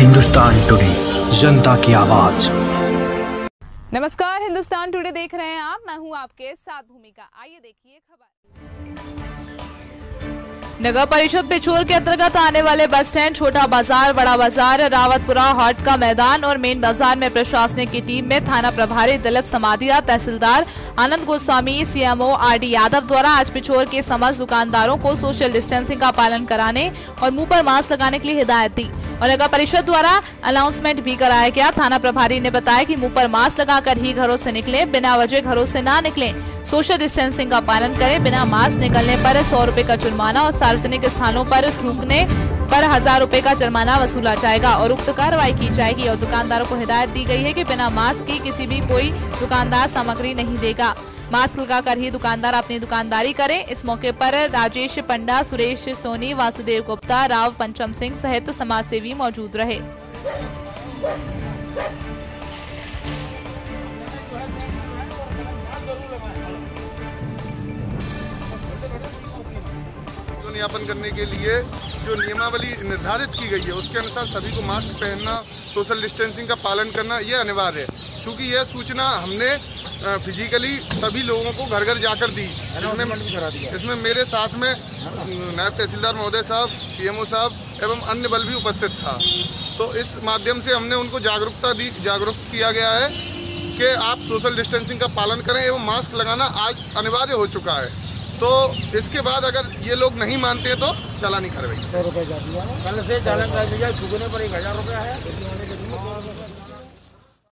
Hindustan today, जनता की आवाज। नमस्कार, हिंदुस्तान टुडे देख रहे हैं आप। मैं हूं आपके साथ भूमिका। आइए देखिए खबर। नगर परिषद पिछोर के अंतर्गत आने वाले बस स्टैंड, छोटा बाजार, बड़ा बाजार, रावतपुरा, हाट का मैदान और मेन बाजार में प्रशासनिक की टीम में थाना प्रभारी दिलीप समधिया, तहसीलदार आनंद गोस्वामी, सीएमओ आरडी यादव द्वारा आज पिछोर के समस्त दुकानदारों को सोशल डिस्टेंसिंग का पालन कराने और मुंह पर मास्क लगाने के लिए हिदायत दी और नगर परिषद द्वारा अनाउंसमेंट भी कराया गया। थाना प्रभारी ने बताया कि मुंह पर मास्क लगाकर ही घरों से निकलें, बिना वजह घरों से ना निकलें, सोशल डिस्टेंसिंग का पालन करें। बिना मास्क निकलने पर 100 रुपए का जुर्माना और सार्वजनिक स्थानों पर थूकने पर 1000 रुपए का जुर्माना वसूला जाएगा और उक्त कार्रवाई की जाएगी। और दुकानदारों को हिदायत दी गई है कि बिना मास्क की किसी भी कोई दुकानदार सामग्री नहीं देगा। मास्क लगाकर ही दुकानदार अपनी दुकानदारी करें। इस मौके पर राजेश पंडा, सुरेश सोनी, वासुदेव गुप्ता, राव पंचम सिंह सहित समाज सेवी मौजूद रहे। यापन करने के लिए जो नियमावली निर्धारित की गई है उसके अनुसार सभी को मास्क पहनना, सोशल डिस्टेंसिंग का पालन करना ये अनिवार्य है। क्योंकि यह सूचना हमने फिजिकली सभी लोगों को घर घर जाकर दी। इसमें मेरे साथ में नायब तहसीलदार महोदय साहब, सीएमओ साहब एवं अन्य बल भी उपस्थित था। तो इस माध्यम से हमने उनको जागरूक किया गया है कि आप सोशल डिस्टेंसिंग का पालन करें एवं मास्क लगाना आज अनिवार्य हो चुका है। तो इसके बाद अगर ये लोग नहीं मानते तो चालानी कार्रवाई 100 रुपये जाती है। कल से चालान का 1000 रुपया है।